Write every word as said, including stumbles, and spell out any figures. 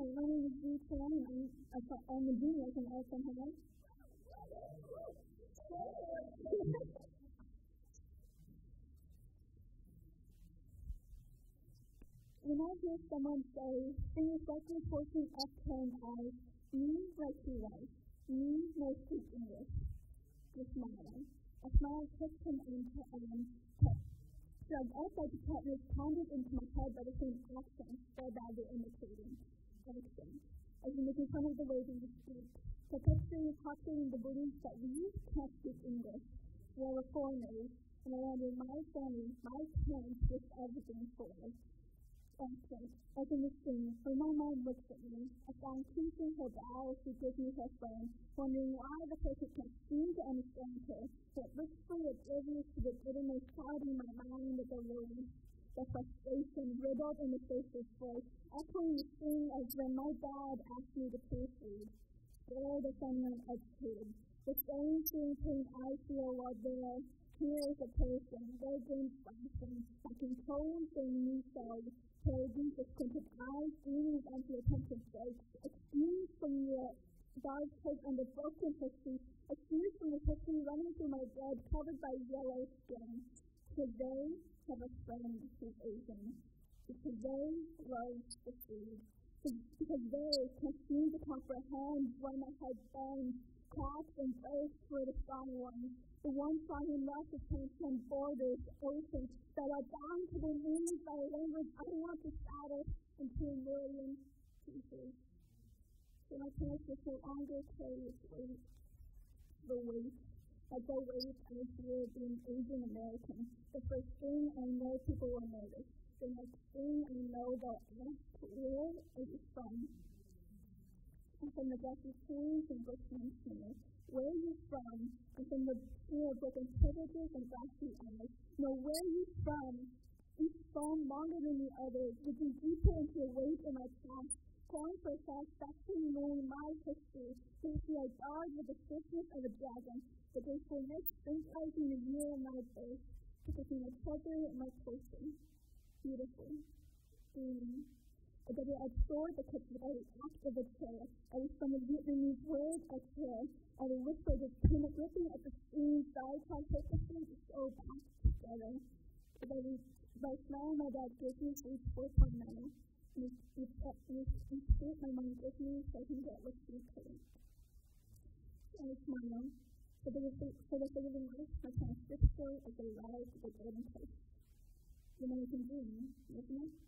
know when it would be for anyone on the video can also have it. When I hear someone say, in the second portion of time, I need what she writes, need what she English, just smiling. A smile tipped him into Ellen's hip. Shrugged up like a cat was pounded into my head by the same action, so badly imitating. Everything. As you make fun of the way that you speak, the texture is capturing the belief that we can't speak English. We are foreigners, and I am in my family, my parents, with everything for us. Often, as in this thing, when my mind looks at me, I found creasing her brow as she gives me her phone, wondering why the person can't seem to understand her, but wistfully oblivious to the bitterness clouding my mind with the worry, the frustration riddled in the faceless voice, echoing the thing as when my dad asked me to pay food. There the sunlight educated, the same thing pain I feel while there. Here is a person, their games flashing, that controls their new cells, carrying the squinted eyes, eating onto the attention spikes, excused from the dog's head under broken history, excused from the history running through my blood, covered by yellow skin. Because they have a friend who's Asian. Because they love the food. Because they can seem to comprehend why my head bends, cracks, and breaks for the strong ones. The ones strong enough to transcend borders, oceans, that are bound to their knees by a language I want to shatter into a million pieces. So my parents no longer carry its weight, the weight, like the weight I feel being Asian American. The first thing I know people will notice, the next thing I know they'll ask, where is it from? And from the dusty chains and Brooklyn sneakers, where are you from? And from the fear of broken privileges and glassy eyes, know where are you from? Each phone longer than the other, digging deeper into the weight in my past, calling for a satisfaction knowing my history, safely I guard with the stiffness of a dragon, the gratefulness symbolizing the year in my birth, protecting my treasury and my culture. Beautiful. Dreaming. A double-edged sword that cuts with every act of a chair, every from the Vietnamese word I care, every whisper that's panic ripping at the seams, diatribe purposely is so packed together. But every by smile my dad gives me for each fourth one now, and each each each state my mom gives me so I can get what she couldn't. And it's my mom. So they would think for the sake of life, my parents' story as they rise to the golden place. The American dream, isn't it?